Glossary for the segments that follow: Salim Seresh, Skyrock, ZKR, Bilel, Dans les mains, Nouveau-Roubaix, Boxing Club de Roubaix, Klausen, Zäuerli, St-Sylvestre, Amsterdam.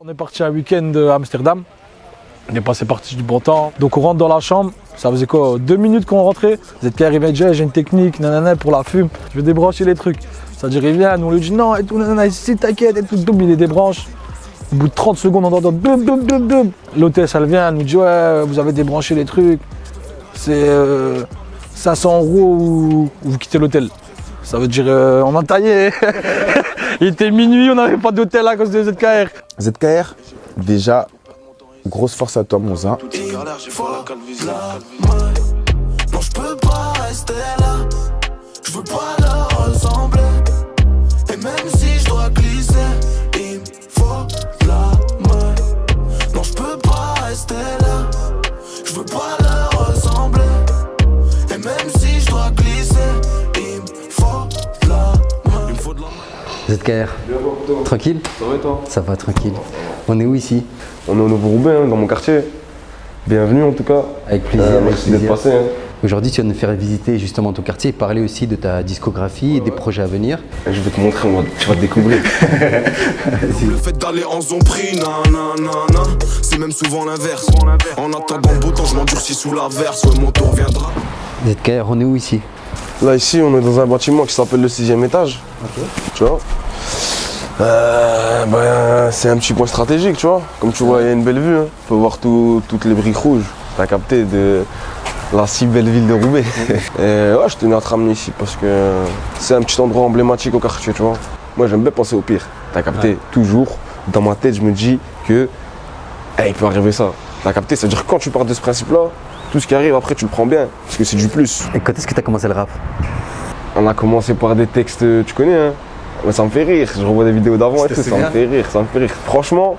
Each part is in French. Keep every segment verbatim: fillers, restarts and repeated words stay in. On est parti un week-end à Amsterdam, on est passé parti du bon temps, donc on rentre dans la chambre, ça faisait quoi, deux minutes qu'on rentrait, Z K R il m'a dit j'ai une technique, nanana pour la fume, je vais débrancher les trucs, c'est-à-dire il vient, on lui dit non et tout, nanana, ici t'inquiète et tout, boum il les débranche, au bout de trente secondes on entend boum boum boum boum, l'hôtesse elle vient, elle nous dit ouais vous avez débranché les trucs, c'est euh, cinq cents euros ou vous quittez l'hôtel, ça veut dire euh, on a taillé. Il était minuit, on n'avait pas d'hôtel à cause de Z K R. Z K R, déjà, grosse force à toi, mon zin. Z K R, tranquille? Ça va et toi? Ça va, tranquille. On est où ici? On est au Nouveau-Roubaix, hein, dans mon quartier. Bienvenue en tout cas. Avec plaisir, euh, merci d'être passé. Hein. Aujourd'hui, tu vas nous faire visiter justement ton quartier et parler aussi de ta discographie ouais, et des ouais. projets à venir. Je vais te montrer, on va, tu vas te découvrir. Le fait d'aller en zone prix, nanana, c'est même souvent l'inverse. En attendant le beau temps, je m'endurcis sous l'averse, mon tour viendra. Z K R, on est où ici? Là ici on est dans un bâtiment qui s'appelle le sixième étage, okay. Tu vois, euh, bah, c'est un petit point stratégique, tu vois, comme tu vois il y a une belle vue, hein. On peut voir tout, toutes les briques rouges, t'as capté, de la si belle ville de Roubaix. Et ouais je tenais à te ramener ici parce que c'est un petit endroit emblématique au quartier, tu vois, moi j'aime bien penser au pire, t'as capté, ouais. Toujours dans ma tête je me dis que hey, il peut arriver ça, t'as capté, c'est à dire quand tu pars de ce principe là, tout ce qui arrive après tu le prends bien, parce que c'est du plus. Et quand est-ce que tu as commencé le rap? On a commencé par des textes, tu connais hein. Mais ça me fait rire, je revois des vidéos d'avant et tout, ça me fait rire, ça me fait rire. Franchement,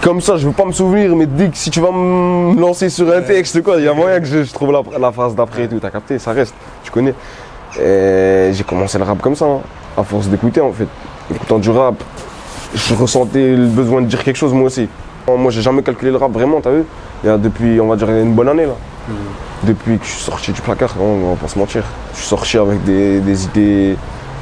comme ça je veux pas me souvenir, mais dès que si tu vas me lancer sur un texte quoi, il y a moyen que je, je trouve la, la phase d'après et tout, t'as capté, ça reste, tu connais. J'ai commencé le rap comme ça, hein, à force d'écouter en fait. Écoutant du rap, je ressentais le besoin de dire quelque chose moi aussi. Moi j'ai jamais calculé le rap vraiment, t'as vu? Il y a depuis, on va dire, une bonne année là. Mmh. Depuis que je suis sorti du placard, on va pas se mentir. Je suis sorti avec des, des idées.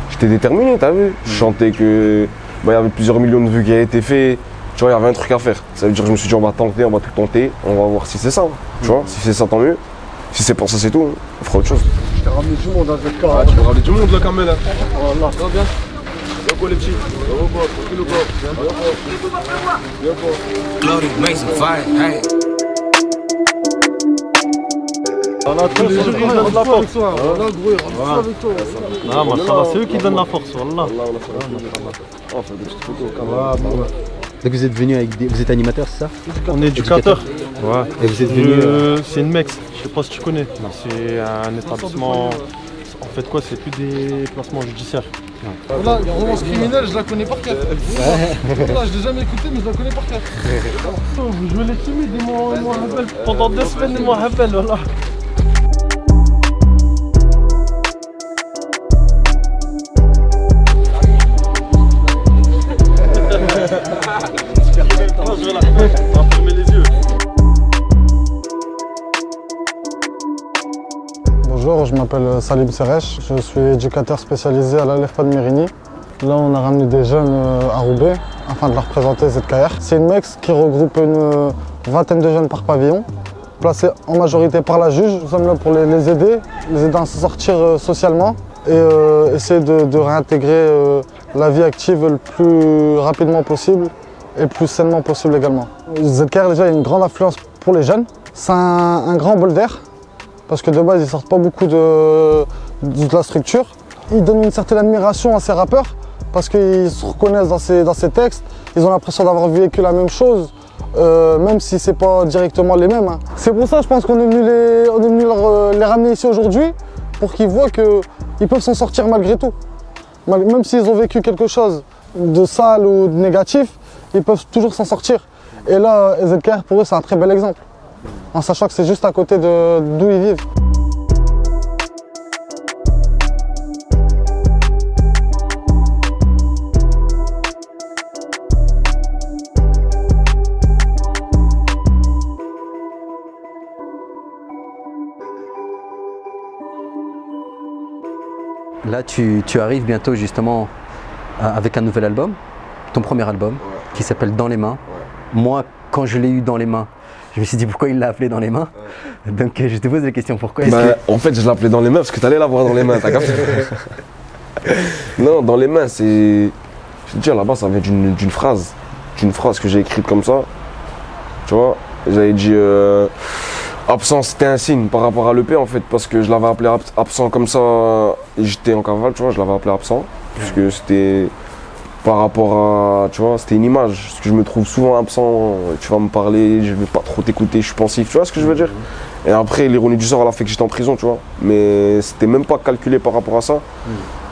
J'étais déterminé, t'as vu? Je chantais que. Bah, il y avait plusieurs millions de vues qui avaient été faites. Tu vois, il y avait un truc à faire. Ça veut dire que je me suis dit, on va tenter, on va tout tenter, on va voir si c'est ça. Tu vois, mmh. Si c'est ça, tant mieux. Si c'est pour ça, c'est tout. On fera autre chose. Je t'ai ramené du monde, hein, je vais te faire. Ah, tu m'as ramené du monde là, quand même. Là. Oh là, ça va bien? On a tous les jours qui donnent la force. C'est eux qui donnent la force. Donc vous êtes venu avec des... Vous êtes animateur, c'est ça? On est éducateur. Ouais. Et vous êtes venu... Euh... C'est une mex, je sais pas si tu connais. C'est un établissement... En fait quoi, c'est plus des placements judiciaires. Ouais. Là, romance criminelle, je la connais par cœur. Ouais. Là, je l'ai jamais écouté, mais je la connais par cœur. Vous jouez les timides et moi, moi rappelle. Pendant deux semaines, et moi rappelle, voilà. Bonjour, je m'appelle Salim Seresh, je suis éducateur spécialisé à l'Alefpa de Mérigny. Là, on a ramené des jeunes à Roubaix afin de leur présenter Z K R. C'est une mex qui regroupe une vingtaine de jeunes par pavillon, placés en majorité par la juge. Nous sommes là pour les aider, les aider à se sortir socialement et euh, essayer de, de réintégrer euh, la vie active le plus rapidement possible et le plus sainement possible également. Z K R, déjà, a une grande influence pour les jeunes. C'est un, un grand bol d'air. Parce que de base, ils ne sortent pas beaucoup de, de, de la structure. Ils donnent une certaine admiration à ces rappeurs parce qu'ils se reconnaissent dans ces, dans ces textes. Ils ont l'impression d'avoir vécu la même chose, euh, même si ce n'est pas directement les mêmes. Hein. C'est pour ça, je pense qu'on est venu les, on est venu leur, les ramener ici aujourd'hui pour qu'ils voient qu'ils peuvent s'en sortir malgré tout. Même s'ils ont vécu quelque chose de sale ou de négatif, ils peuvent toujours s'en sortir. Et là, Z K R, pour eux, c'est un très bel exemple. En sachant que c'est juste à côté d'où ils vivent. Là, tu, tu arrives bientôt justement avec un nouvel album, ton premier album. Ouais. qui s'appelle Dans les mains. Ouais. Moi, quand je l'ai eu dans les mains, je me suis dit pourquoi il l'a appelé Dans les mains. Ouais. Donc je te pose la question, pourquoi est-ce bah, que... En fait, je l'appelais Dans les mains parce que tu allais l'avoir dans les mains, t'as capté. Non, Dans les mains, c'est... Je veux dire, là-bas, ça vient d'une phrase, d'une phrase que j'ai écrite comme ça. Tu vois, j'avais dit... Euh... Absence, c'était un signe par rapport à l'E P en fait, parce que je l'avais appelé absent comme ça, j'étais en cavale, tu vois, je l'avais appelé absent, parce que c'était par rapport à, tu vois, c'était une image, parce que je me trouve souvent absent, tu vas me parler, je vais pas trop t'écouter, je suis pensif, tu vois ce que je veux dire. Et après, l'ironie du sort, elle a fait que j'étais en prison, tu vois, mais c'était même pas calculé par rapport à ça.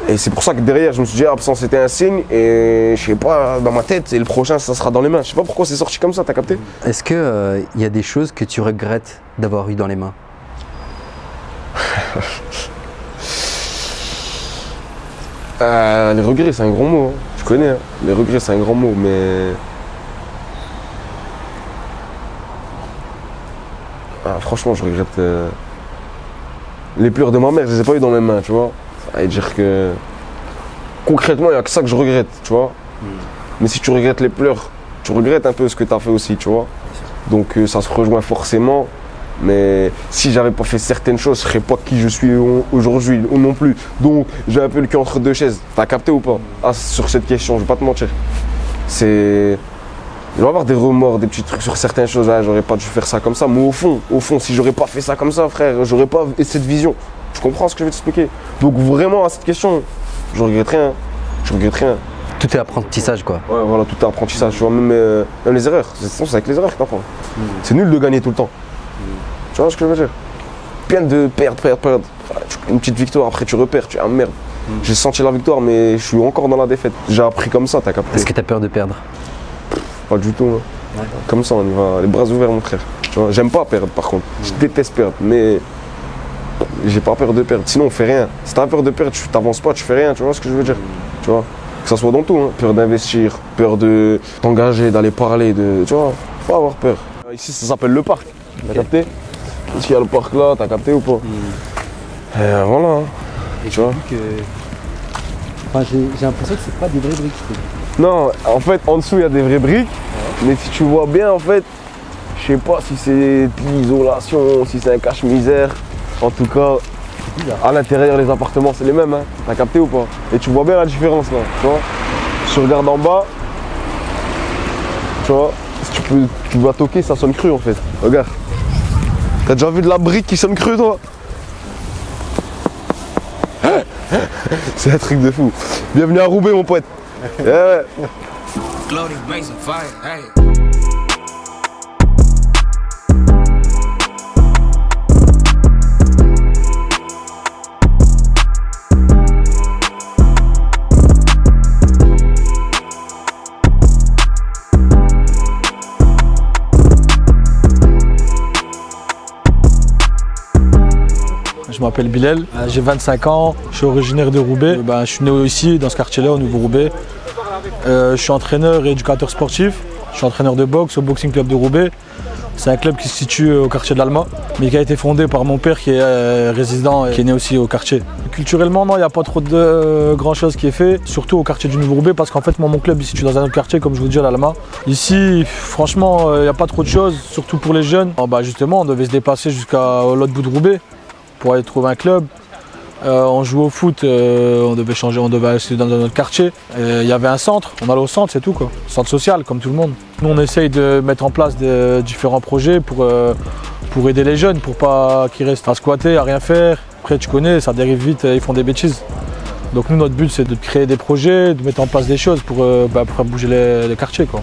Et c'est pour ça que derrière, je me suis dit, absent, c'était un signe, et je sais pas, dans ma tête, et le prochain, ça sera dans les mains. Je sais pas pourquoi c'est sorti comme ça, t'as capté? Est-ce qu'il euh, y a des choses que tu regrettes d'avoir eu dans les mains? euh, Les regrets, c'est un grand mot, hein. Je connais, hein. Les regrets, c'est un grand mot, mais... Ah, franchement, je regrette... Euh... Les pleurs de ma mère, je les ai pas eu dans les mains, tu vois. Et dire que concrètement, il n'y a que ça que je regrette, tu vois. Mm. Mais si tu regrettes les pleurs, tu regrettes un peu ce que tu as fait aussi, tu vois. Donc euh, ça se rejoint forcément. Mais si j'avais pas fait certaines choses, je serais pas qui je suis aujourd'hui non plus. Donc j'ai un peu le cul entre deux chaises. T'as capté ou pas? Ah, sur cette question, je vais pas te mentir. C'est... Il va y avoir des remords, des petits trucs sur certaines choses. Ah, j'aurais pas dû faire ça comme ça. Mais au fond, au fond, si j'aurais pas fait ça comme ça, frère, j'aurais pas cette vision. Tu comprends ce que je vais t'expliquer? Donc vraiment à cette question, je regrette rien, je regrette rien. Tout est apprentissage quoi. Ouais voilà, tout est apprentissage, tu vois, même, euh, même les erreurs, c'est avec les erreurs que t'apprends. Mmh. C'est nul de gagner tout le temps. Mmh. Tu vois ce que je veux dire? Plein de perdre, perdre, perdre. Une petite victoire, après tu repères, tu es un merde. Mmh. J'ai senti la victoire mais je suis encore dans la défaite. J'ai appris comme ça, t'as capté. Est-ce que t'as peur de perdre? Pas du tout. Hein. Ouais. Comme ça on y va, les bras ouverts mon frère. J'aime pas perdre par contre, mmh. Je déteste perdre mais... J'ai pas peur de perdre, sinon on fait rien. Si t'as peur de perdre, tu t'avances pas, tu fais rien, tu vois ce que je veux dire. Tu vois, que ça soit dans tout, hein. Peur d'investir, peur de t'engager, d'aller parler, de... tu vois, faut avoir peur. Ici ça s'appelle le parc, t'as okay. capté? Parce qu'il y a le parc là, t'as capté ou pas? Mm. Et voilà, hein. Et tu vois que... enfin, j'ai l'impression que c'est pas des vraies briques. Non, en fait en dessous il y a des vraies briques, ouais. Mais si tu vois bien en fait, je sais pas si c'est de l'isolation, si c'est un cache-misère. En tout cas, à l'intérieur, les appartements, c'est les mêmes, hein. T'as capté ou pas? Et tu vois bien la différence, là, tu vois? Si tu regardes en bas, tu vois, si tu, peux, tu vas toquer, ça sonne cru, en fait. Regarde. T'as déjà vu de la brique qui sonne crue, toi? C'est un truc de fou. Bienvenue à Roubaix, mon pote. Yeah. Je m'appelle Bilel, j'ai vingt-cinq ans, je suis originaire de Roubaix. Ben, je suis né ici, dans ce quartier-là, au Nouveau-Roubaix. Euh, je suis entraîneur et éducateur sportif. Je suis entraîneur de boxe au Boxing Club de Roubaix. C'est un club qui se situe au quartier de l'Alma, mais qui a été fondé par mon père qui est euh, résident et qui est né aussi au quartier. Culturellement, non, il n'y a pas trop de euh, grand chose qui est fait, surtout au quartier du Nouveau-Roubaix, parce qu'en fait, moi, mon club, il se situe dans un autre quartier, comme je vous dis, à l'Alma. Ici, franchement, il euh, n'y a pas trop de choses, surtout pour les jeunes. Ah, ben, justement, on devait se déplacer jusqu'à l'autre bout de Roubaix pour aller trouver un club. Euh, on jouait au foot, euh, on devait changer, on devait aller dans notre quartier. Il y avait un centre, on allait au centre, c'est tout quoi. Centre social, comme tout le monde. Nous, on essaye de mettre en place de, différents projets pour, euh, pour aider les jeunes, pour pas qu'ils restent à squatter, à rien faire. Après, tu connais, ça dérive vite, ils font des bêtises. Donc nous, notre but, c'est de créer des projets, de mettre en place des choses pour, euh, bah, pour bouger les, les quartiers, quoi.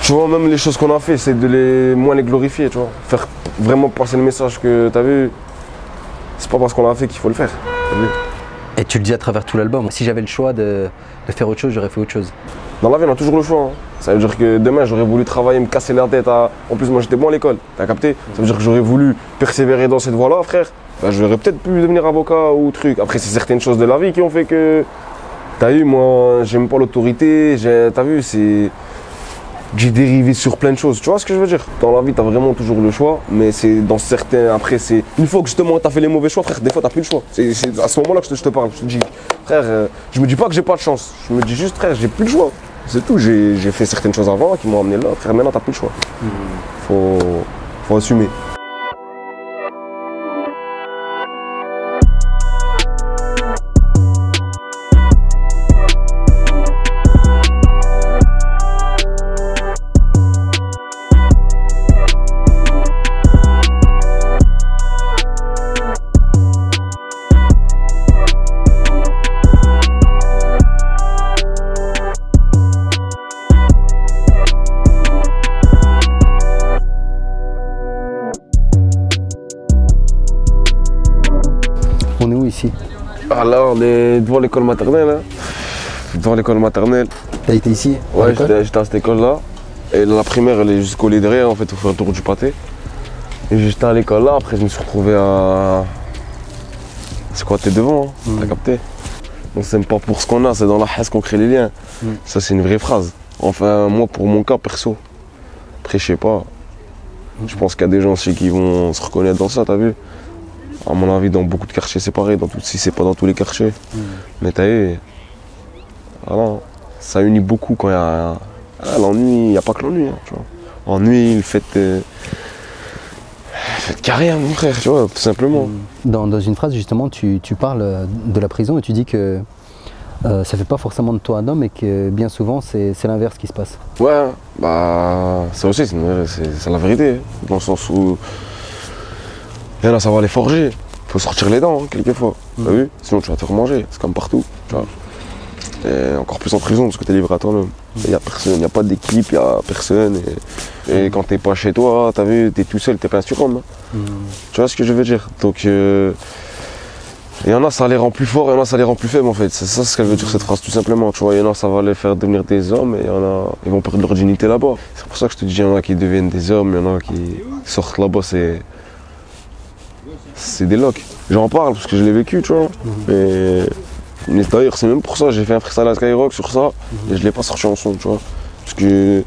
Tu vois, même les choses qu'on a fait, c'est de les moins les glorifier, tu vois. Faire vraiment passer le message que t'as vu, c'est pas parce qu'on l'a fait qu'il faut le faire. Vu. Et tu le dis à travers tout l'album. Si j'avais le choix de, de faire autre chose, j'aurais fait autre chose. Dans la vie, on a toujours le choix. Hein. Ça veut dire que demain, j'aurais voulu travailler, me casser la tête. À... En plus, moi, j'étais bon à l'école. T'as capté? Ça veut dire que j'aurais voulu persévérer dans cette voie-là, frère. Ben, j'aurais peut-être pu devenir avocat ou truc. Après, c'est certaines choses de la vie qui ont fait que. T'as vu, moi, j'aime pas l'autorité. T'as vu, c'est. du dérivé sur plein de choses. Tu vois ce que je veux dire? Dans la vie, tu as vraiment toujours le choix, mais c'est dans certains. Après, c'est une fois que justement tu as fait les mauvais choix, frère, des fois tu n'as plus le choix. C'est à ce moment-là que je te, je te parle. Je te dis, frère, euh, je me dis pas que j'ai pas de chance. Je me dis juste, frère, j'ai plus le choix. C'est tout. J'ai fait certaines choses avant qui m'ont amené là. Frère, maintenant, tu n'as plus le choix. Mmh. Faut, faut assumer. Alors, on est devant l'école maternelle. Hein. Devant l'école maternelle. T'as été ici? Ouais, j'étais à cette école-là. Et la primaire, elle est jusqu'au lait derrière, en fait, on fait le tour du pâté. Et j'étais à l'école-là, après, je me suis retrouvé à. C'est quoi, t'es devant, hein, mmh. T'as capté? On s'aime pas pour ce qu'on a, c'est dans la haisse qu'on crée les liens. Mmh. Ça, c'est une vraie phrase. Enfin, moi, pour mon cas perso. Après, je sais pas. Mmh. Je pense qu'il y a des gens aussi qui vont se reconnaître dans ça, t'as vu? À mon avis, dans beaucoup de quartiers, c'est pareil. Dans tout, si c'est pas dans tous les quartiers, mmh. mais t'as eu, voilà, ça unit beaucoup quand il y a ah, l'ennui. Il n'y a pas que l'ennui, hein, tu vois. Ennui, le fait, euh, le fait carré, hein, mon frère, tu vois, tout simplement. Dans, dans une phrase, justement, tu, tu parles de la prison et tu dis que euh, ça fait pas forcément de toi un homme et que bien souvent, c'est l'inverse qui se passe. Ouais, bah, ça aussi, c'est la vérité, dans le sens où. Il y en a, ça va les forger. Faut sortir les dents, hein, quelquefois. Mmh. T'as vu? Sinon, tu vas te remanger. C'est comme partout. Tu vois. Et encore plus en prison parce que t'es livré à toi-même. Il n'y a personne, il n'y a pas d'équipe, il n'y a personne. Et, et quand t'es pas chez toi, t'as vu, t'es tout seul, t'es pas un surhomme. Hein. Mmh. Tu vois ce que je veux dire? Donc, euh, il y en a, ça les rend plus forts, il y en a, ça les rend plus faibles en fait. C'est ça ce qu'elle veut dire cette phrase, tout simplement. Tu vois, il y en a, ça va les faire devenir des hommes et il y en a, ils vont perdre leur dignité là-bas. C'est pour ça que je te dis, il y en a qui deviennent des hommes, il y en a qui sortent là-bas, c'est. C'est des locks. J'en parle parce que je l'ai vécu, tu vois. Mmh. Et... Mais d'ailleurs, c'est même pour ça que j'ai fait un freestyle à Skyrock sur ça mmh. et je l'ai pas sorti en son, tu vois. Parce que.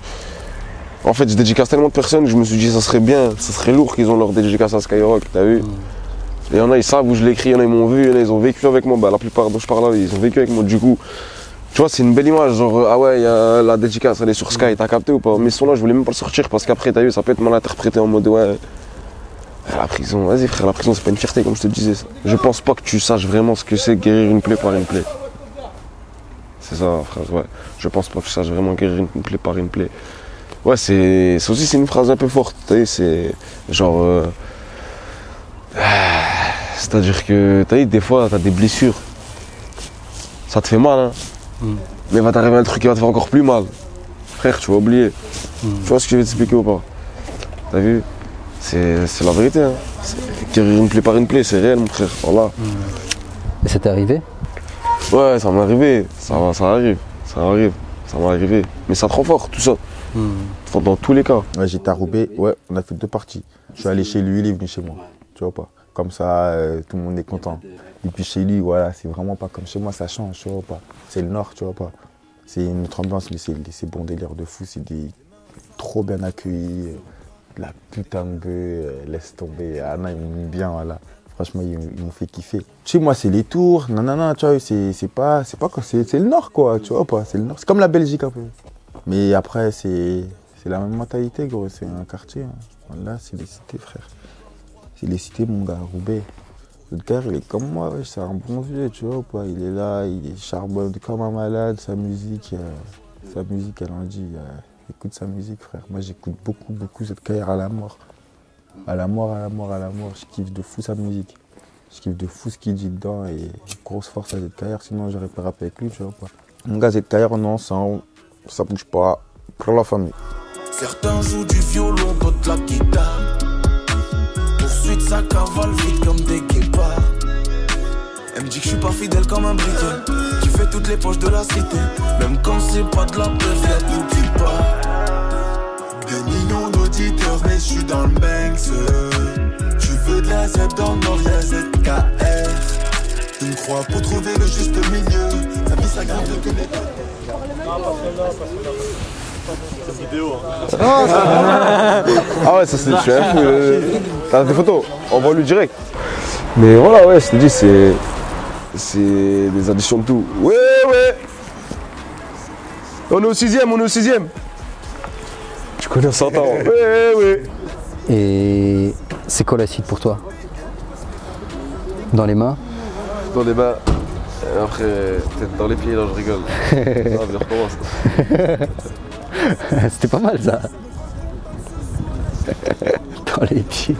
En fait, je dédicace tellement de personnes que je me suis dit, ça serait bien, ça serait lourd qu'ils ont leur dédicace à Skyrock, t'as vu. Il mmh. y en a, ils savent où je l'écris, il y en a, ils m'ont vu, il y en a, ils ont vécu avec moi. Bah, la plupart dont je parle là, ils ont vécu avec moi. Du coup, tu vois, c'est une belle image. Genre, ah ouais, y a la dédicace, elle est sur Sky, t'as capté ou pas? Mais ce son là, je voulais même pas le sortir parce qu'après, t'as vu, ça peut être mal interprété en mode, ouais. La prison, vas-y frère, la prison c'est pas une fierté comme je te disais ça. Je pense pas que tu saches vraiment ce que c'est guérir une plaie par une plaie. C'est ça frère, ouais. Je pense pas que tu saches vraiment guérir une plaie par une plaie. Ouais, c'est. Ça aussi c'est une phrase un peu forte, tu sais, c'est. Genre. Euh... C'est-à-dire que, t'as dit, des fois t'as des blessures. Ça te fait mal, hein. Mm. Mais va t'arriver un truc qui va te faire encore plus mal. Frère, tu vas oublier. Mm. Tu vois ce que je vais t'expliquer ou pas? T'as vu? C'est la vérité, hein. Guérir une plaie par une plaie, c'est réel mon frère, voilà. Et ça t'est arrivé? Ouais, ça m'est arrivé, ça, ça arrive, ça arrive, ça m'est arrivé. Mais ça te rend fort, tout ça, mmh. enfin, dans tous les cas. Ouais, j'étais à Roubaix, ouais, on a fait deux parties. Je suis allé chez lui, il est venu chez moi, tu vois pas. Comme ça, euh, tout le monde est content. Et puis chez lui, voilà, c'est vraiment pas comme chez moi, ça change, tu vois pas. C'est le Nord, tu vois pas. C'est une autre ambiance, mais c'est bon délire de fou, c'est des trop bien accueillis. La putain de gueule, laisse tomber. Ah non, ils m'ont mis bien, voilà. Franchement, ils m'ont fait kiffer. Chez moi, c'est les tours, nanana, tu vois, c'est pas, c'est pas, c'est le Nord, quoi, tu vois pas, c'est le Nord. C'est comme la Belgique, un peu. Mais après, c'est la même mentalité, gros, c'est un quartier. Hein. Voilà, c'est les cités, frère. C'est les cités, mon gars, Roubaix. Le gars, il est comme moi, ouais, c'est un bon vieux, tu vois pas. Il est là, il est charbonne comme un malade, sa musique, euh, sa musique, elle en dit. Euh, Écoute sa musique, frère. Moi, j'écoute beaucoup, beaucoup Z K R à la mort. À la mort, à la mort, à la mort. Je kiffe de fou sa musique. Je kiffe de fou ce qu'il dit dedans et grosse force à Z K R. Sinon, j'aurais pas rappé avec lui, tu vois pas. Mon gars, Z K R, on est ensemble. Ça bouge pas. Pour la famille. Certains jouent du violon, d'autres la guitare. Poursuite, ça cavale vite comme des guépards. Elle me dit que je suis pas fidèle comme un briquet. Qui fait toutes les poches de la cité. Même quand c'est pas de la peuf, n'oublie pas. Des millions d'auditeurs, mais je suis dans le Banks. Tu veux de la Z dans le Nord, la Z K R. Une croix pour trouver le juste milieu. Ça vit sa grave depuis les. C'est vidéo. Hein. Non, ah ouais, ça c'est chef. Euh, T'as des photos, on voit lui direct. Mais voilà, ouais, je te dis, c'est c'est des additions de tout. Ouais, ouais. On est au sixième, on est au sixième. Tu connais cent ans. Ouais, ouais. Et c'est quoi la suite pour toi? Dans les mains? Dans les mains. Après, peut-être dans les pieds, là, je rigole. Non, je recommence. C'était pas mal, ça. Dans les pieds.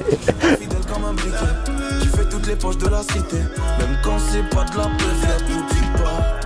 Tu fais toutes les poches de la cité, même quand c'est pas de la préfère, n'oublie pas.